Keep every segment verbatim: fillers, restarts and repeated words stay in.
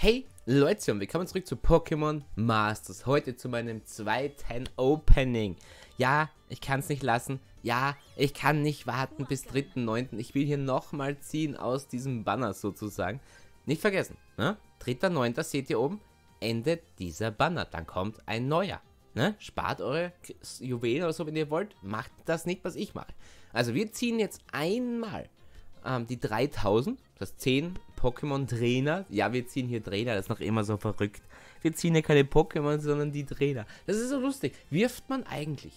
Hey Leute und willkommen zurück zu Pokémon Masters. Heute zu meinem zweiten Opening. Ja, ich kann es nicht lassen. Ja, ich kann nicht warten bis dritten neunten Ich will hier nochmal ziehen aus diesem Banner sozusagen. Nicht vergessen, ne? dritter neunter seht ihr oben, endet dieser Banner. Dann kommt ein neuer. Ne? Spart eure Juwelen oder so, wenn ihr wollt. Macht das nicht, was ich mache. Also wir ziehen jetzt einmal ähm, die dreitausend, das zehn Pokémon-Trainer. Ja, wir ziehen hier Trainer, das ist noch immer so verrückt. Wir ziehen hier keine Pokémon, sondern die Trainer. Das ist so lustig. Wirft man eigentlich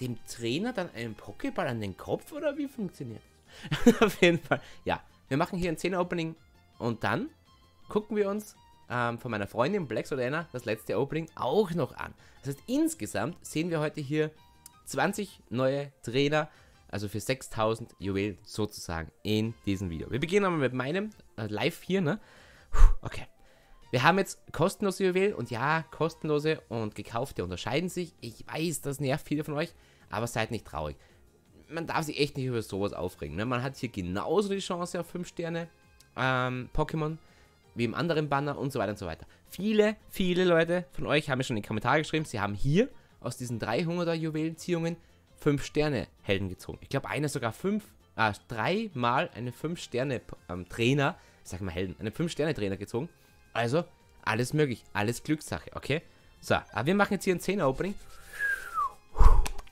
dem Trainer dann einen Pokéball an den Kopf oder wie funktioniert das? Auf jeden Fall. Ja, wir machen hier ein zehner-Opening und dann gucken wir uns ähm, von meiner Freundin BlackSoul Diana das letzte Opening auch noch an. Das heißt, insgesamt sehen wir heute hier zwanzig neue Trainer. Also für sechstausend Juwelen sozusagen in diesem Video. Wir beginnen aber mit meinem äh, Live hier, ne? Puh, okay. Wir haben jetzt kostenlose Juwelen und ja, kostenlose und gekaufte unterscheiden sich. Ich weiß, das nervt viele von euch, aber seid nicht traurig. Man darf sich echt nicht über sowas aufregen, ne? Man hat hier genauso die Chance auf fünf Sterne ähm, Pokémon wie im anderen Banner und so weiter und so weiter. Viele, viele Leute von euch haben mir schon in die Kommentare geschrieben, sie haben hier aus diesen dreihunderter Juwelenziehungen fünf Sterne-Helden gezogen. Ich glaube, einer sogar fünf, ah, dreimal eine fünf Sterne-Trainer, ich sag mal Helden, eine fünf Sterne-Trainer gezogen. Also, alles möglich, alles Glückssache, okay? So, aber wir machen jetzt hier ein zehner-Opening.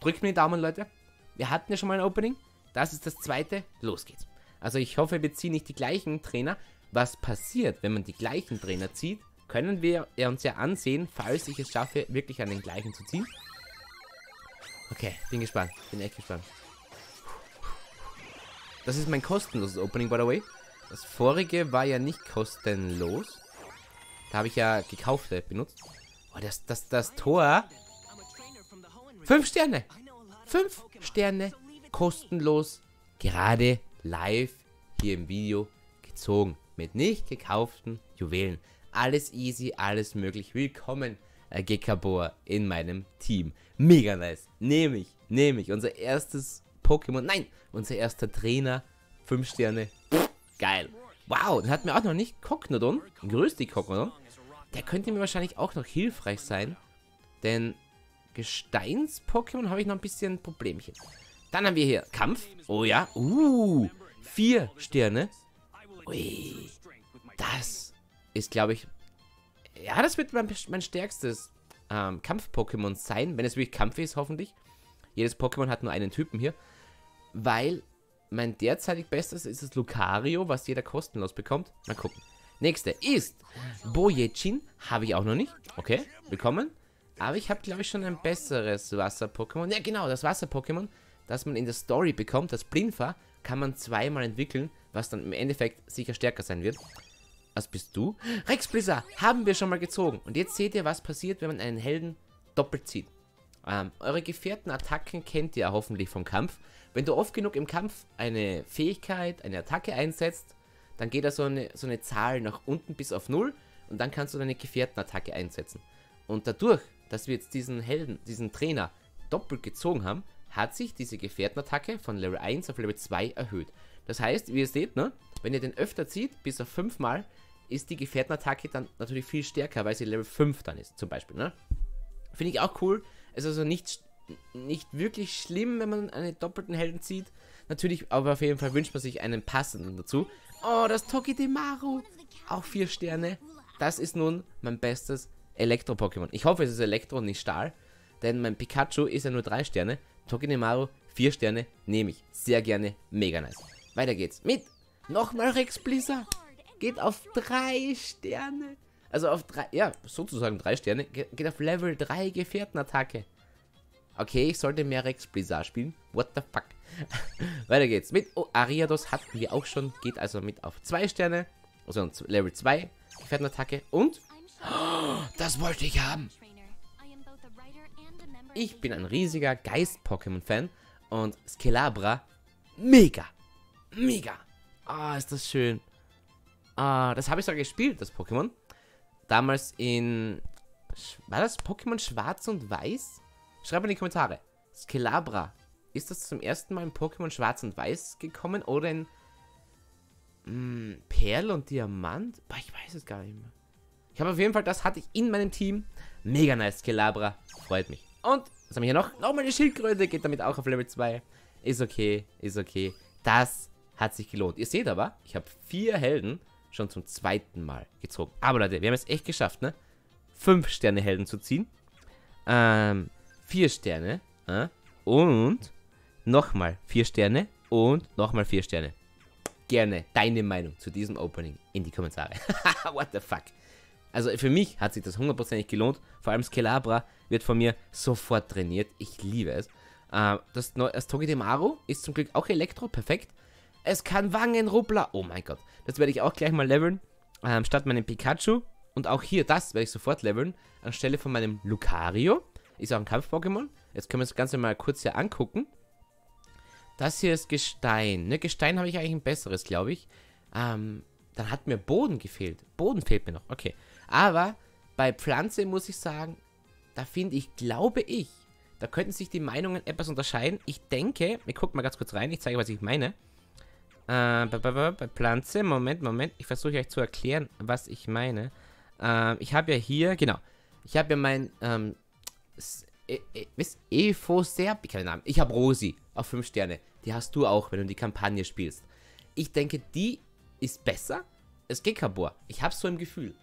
Drückt mir die Daumen, Leute. Wir hatten ja schon mal ein Opening. Das ist das zweite. Los geht's. Also, ich hoffe, wir ziehen nicht die gleichen Trainer. Was passiert, wenn man die gleichen Trainer zieht, können wir uns ja ansehen, falls ich es schaffe, wirklich an den gleichen zu ziehen. Okay, bin gespannt. Bin echt gespannt. Das ist mein kostenloses Opening, by the way. Das vorige war ja nicht kostenlos. Da habe ich ja gekaufte benutzt. Oh, das, das, das Tor. Fünf Sterne. Fünf Sterne kostenlos. Gerade live hier im Video gezogen. Mit nicht gekauften Juwelen. Alles easy, alles möglich. Willkommen Gekabor in meinem Team. Mega nice. Nehme ich, nehme ich. Unser erstes Pokémon. Nein, unser erster Trainer. fünf Sterne. Pff, geil. Wow, den hatten wir auch noch nicht. Kokodon. Grüß dich, Kokodon. Der könnte mir wahrscheinlich auch noch hilfreich sein. Denn Gesteins-Pokémon habe ich noch ein bisschen Problemchen. Dann haben wir hier Kampf. Oh ja. Uh, vier Sterne. Ui. Das ist, glaube ich... Ja, das wird mein, mein stärkstes ähm, Kampf-Pokémon sein, wenn es wirklich Kampf ist, hoffentlich. Jedes Pokémon hat nur einen Typen hier. Weil mein derzeitig Bestes ist das Lucario, was jeder kostenlos bekommt. Mal gucken. Nächste ist Bojechin. Habe ich auch noch nicht. Okay, willkommen. Aber ich habe, glaube ich, schon ein besseres Wasser-Pokémon. Ja, genau, das Wasser-Pokémon, das man in der Story bekommt, das Blinfa, kann man zweimal entwickeln, was dann im Endeffekt sicher stärker sein wird. Was bist du? Rex Blizzard haben wir schon mal gezogen. Und jetzt seht ihr, was passiert, wenn man einen Helden doppelt zieht. Ähm, eure Gefährtenattacken kennt ihr hoffentlich vom Kampf. Wenn du oft genug im Kampf eine Fähigkeit, eine Attacke einsetzt, dann geht da so eine, so eine Zahl nach unten bis auf null. Und dann kannst du deine Gefährtenattacke einsetzen. Und dadurch, dass wir jetzt diesen Helden, diesen Trainer doppelt gezogen haben, hat sich diese Gefährtenattacke von Level eins auf Level zwei erhöht. Das heißt, wie ihr seht, ne, wenn ihr den öfter zieht, bis auf fünf Mal, ist die Gefährtenattacke dann natürlich viel stärker, weil sie Level fünf dann ist, zum Beispiel, ne? Finde ich auch cool. Es ist also nicht, nicht wirklich schlimm, wenn man einen doppelten Helden zieht. Natürlich, aber auf jeden Fall wünscht man sich einen passenden dazu. Oh, das Togedemaru. Auch vier Sterne. Das ist nun mein bestes Elektro-Pokémon. Ich hoffe, es ist Elektro und nicht Stahl, denn mein Pikachu ist ja nur drei Sterne. Togedemaru, vier Sterne, nehme ich. Sehr gerne, mega nice. Weiter geht's mit nochmal Rex Blizzard. Geht auf drei Sterne. Also auf drei, ja, sozusagen drei Sterne. Ge geht auf Level drei Gefährtenattacke. Okay, ich sollte mehr Rex Blizzard spielen. What the fuck? Weiter geht's mit oh, Ariados hatten wir auch schon. Geht also mit auf zwei Sterne. Also Level zwei Gefährtenattacke. Und oh, das wollte ich haben. Ich bin ein riesiger Geist-Pokémon-Fan. Und Skelabra, mega. Mega. Ah, oh, ist das schön. Ah, das habe ich sogar gespielt, das Pokémon. Damals in... War das Pokémon Schwarz und Weiß? Schreibt in die Kommentare. Skelabra. Ist das zum ersten Mal in Pokémon Schwarz und Weiß gekommen? Oder in... Mh, Perl und Diamant? Boah, ich weiß es gar nicht mehr. Ich habe auf jeden Fall, das hatte ich in meinem Team. Mega nice, Skelabra. Freut mich. Und, was haben wir hier noch? Noch meine Schildkröte geht damit auch auf Level zwei. Ist okay, ist okay. Das hat sich gelohnt. Ihr seht aber, ich habe vier Helden schon zum zweiten Mal gezogen. Aber Leute, wir haben es echt geschafft, ne? fünf Sterne Helden zu ziehen. Ähm, vier Sterne. Äh? Und nochmal vier Sterne. Und nochmal vier Sterne. Gerne deine Meinung zu diesem Opening in die Kommentare. What the fuck? Also für mich hat sich das hundertprozentig gelohnt. Vor allem Skelabra wird von mir sofort trainiert. Ich liebe es. Das, das Togedemaru ist zum Glück auch Elektro. Perfekt. Es kann Wangenruppler. Oh mein Gott. Das werde ich auch gleich mal leveln. Ähm, statt meinem Pikachu. Und auch hier, das werde ich sofort leveln. Anstelle von meinem Lucario. Ist auch ein Kampf-Pokémon. Jetzt können wir das Ganze mal kurz hier angucken. Das hier ist Gestein. Ne, Gestein habe ich eigentlich ein besseres, glaube ich. Ähm, dann hat mir Boden gefehlt. Boden fehlt mir noch. Okay. Aber bei Pflanze muss ich sagen, da finde ich, glaube ich, da könnten sich die Meinungen etwas unterscheiden. Ich denke, wir gucken mal ganz kurz rein. Ich zeige, was ich meine. Äh, bei Pflanze, Moment, Moment. Ich versuche euch zu erklären, was ich meine. Äh, ich habe ja hier, genau. Ich habe ja mein, ähm, e e Evo Serp, ich habe den Namen. Ich habe Rosi auf fünf Sterne. Die hast du auch, wenn du die Kampagne spielst. Ich denke, die ist besser als Gekabor. Ich habe so im Gefühl.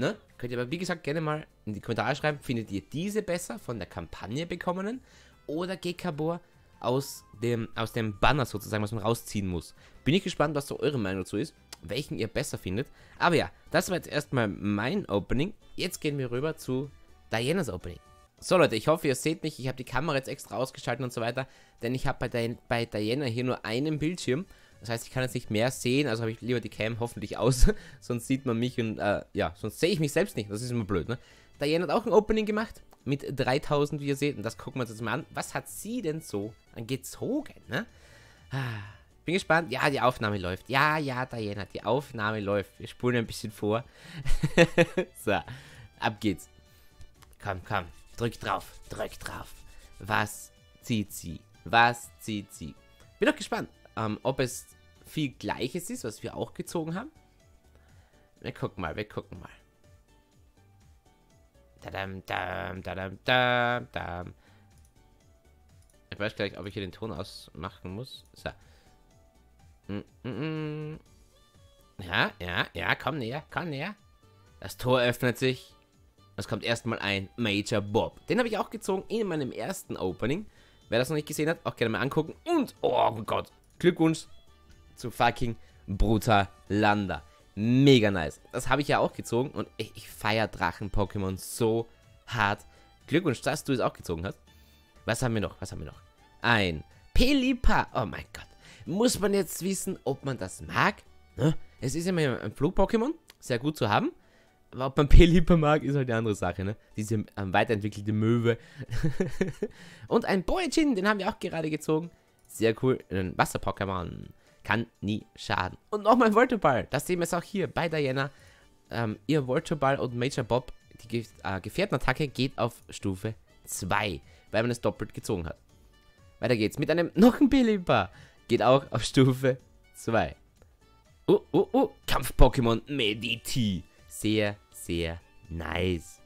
Ne? Könnt ihr aber, wie gesagt, gerne mal in die Kommentare schreiben, findet ihr diese besser von der Kampagne bekommenen oder Gekabor aus dem, aus dem Banner sozusagen, was man rausziehen muss. Bin ich gespannt, was so eure Meinung dazu ist, welchen ihr besser findet. Aber ja, das war jetzt erstmal mein Opening. Jetzt gehen wir rüber zu Dianas Opening. So Leute, ich hoffe, ihr seht mich. Ich habe die Kamera jetzt extra ausgeschaltet und so weiter, denn ich habe bei, Di bei Diana hier nur einen Bildschirm. Das heißt, ich kann jetzt nicht mehr sehen, also habe ich lieber die Cam hoffentlich aus, sonst sieht man mich und, äh, ja, sonst sehe ich mich selbst nicht, das ist immer blöd, ne? Diana hat auch ein Opening gemacht, mit dreitausend, wie ihr seht, und das gucken wir uns jetzt mal an. Was hat sie denn so angezogen, ne? Bin gespannt, ja, die Aufnahme läuft, ja, ja, Diana, die Aufnahme läuft, wir spulen ein bisschen vor. So, ab geht's. Komm, komm, drück drauf, drück drauf. Was zieht sie? Was zieht sie? Bin doch gespannt. Ähm, ob es viel Gleiches ist, was wir auch gezogen haben. Wir gucken mal, wir gucken mal. Dadam, dadam, dadam, dadam. Ich weiß gar nicht, ob ich hier den Ton ausmachen muss. So. Mm -mm. Ja, ja, ja, komm näher, komm näher. Das Tor öffnet sich. Es kommt erstmal ein Major Bob. Den habe ich auch gezogen in meinem ersten Opening. Wer das noch nicht gesehen hat, auch gerne mal angucken. Und, oh mein Gott. Glückwunsch zu fucking Brutalanda. Mega nice. Das habe ich ja auch gezogen und ich, ich feiere Drachen-Pokémon so hart. Glückwunsch, dass du es auch gezogen hast. Was haben wir noch? Was haben wir noch? Ein Pelipper. Oh mein Gott. Muss man jetzt wissen, ob man das mag? Ne? Es ist immer ein Flug-Pokémon. Sehr gut zu haben. Aber ob man Pelipper mag, ist halt eine andere Sache, ne? Diese ähm, weiterentwickelte Möwe. Und ein Bojechin, den haben wir auch gerade gezogen. Sehr cool, ein Wasser-Pokémon. Kann nie schaden. Und nochmal ein Voltoball. Das sehen wir jetzt auch hier bei Diana. Ähm, ihr Voltoball und Major Bob, die Ge äh, Gefährtenattacke, geht auf Stufe zwei, weil man es doppelt gezogen hat. Weiter geht's mit einem noch ein Pelipper. Geht auch auf Stufe zwei. Oh, oh, oh. Kampf-Pokémon Meditie. Sehr, sehr nice.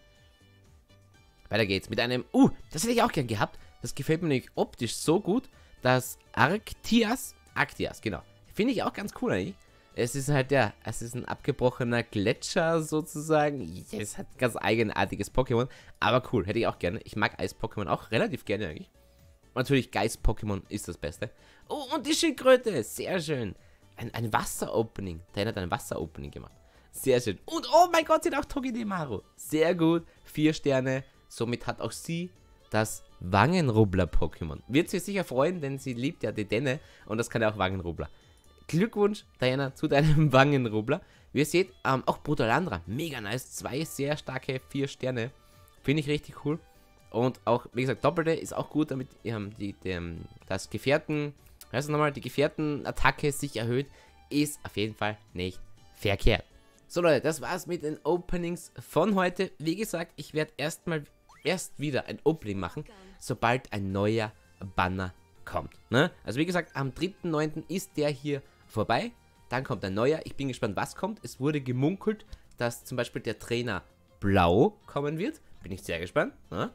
Weiter geht's mit einem. Uh, das hätte ich auch gern gehabt. Das gefällt mir nämlich optisch so gut. Das Arctias Actias, genau. Finde ich auch ganz cool eigentlich. Es ist halt, ja, es ist ein abgebrochener Gletscher sozusagen. Es hat ein ganz eigenartiges Pokémon. Aber cool, hätte ich auch gerne. Ich mag Eis-Pokémon auch relativ gerne eigentlich. Und natürlich Geist-Pokémon ist das Beste. Oh, und die Schildkröte, sehr schön. Ein, ein Wasser-Opening. Der hat ein Wasser-Opening gemacht. Sehr schön. Und oh mein Gott, sind auch Togedemaru. Sehr gut, vier Sterne. Somit hat auch sie das Wangenruppler-Pokémon. Wird sie sicher freuen, denn sie liebt ja die Dena und das kann ja auch Wangenruppler. Glückwunsch, Diana, zu deinem Wangenruppler. Wie ihr seht, ähm, auch Brutalanda, mega nice. Zwei sehr starke vier Sterne. Finde ich richtig cool. Und auch, wie gesagt, Doppelte ist auch gut, damit ähm, die, dem, das Gefährten, weißt du nochmal, die Gefährten-Attacke sich erhöht. Ist auf jeden Fall nicht verkehrt. So Leute, das war's mit den Openings von heute. Wie gesagt, ich werde erstmal erst wieder ein Opening machen, sobald ein neuer Banner kommt. Ne? Also wie gesagt, am dritten neunten ist der hier vorbei. Dann kommt ein neuer. Ich bin gespannt, was kommt. Es wurde gemunkelt, dass zum Beispiel der Trainer Blau kommen wird. Bin ich sehr gespannt. Ne?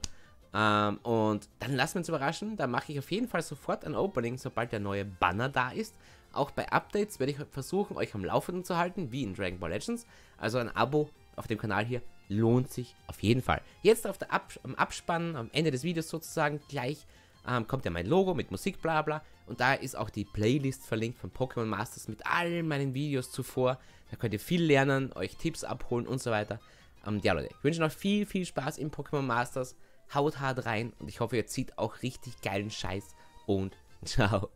Ähm, und dann lassen wir uns überraschen. Da mache ich auf jeden Fall sofort ein Opening, sobald der neue Banner da ist. Auch bei Updates werde ich versuchen, euch am Laufenden zu halten, wie in Dragon Ball Legends. Also ein Abo auf dem Kanal hier lohnt sich auf jeden Fall. Jetzt auf der Ab- am Abspann, am Ende des Videos sozusagen, gleich ähm, kommt ja mein Logo mit Musik, bla bla. Und da ist auch die Playlist verlinkt von Pokémon Masters mit all meinen Videos zuvor. Da könnt ihr viel lernen, euch Tipps abholen und so weiter. Ähm, ja Leute, ich wünsche noch viel, viel Spaß im Pokémon Masters. Haut hart rein und ich hoffe, ihr zieht auch richtig geilen Scheiß und ciao.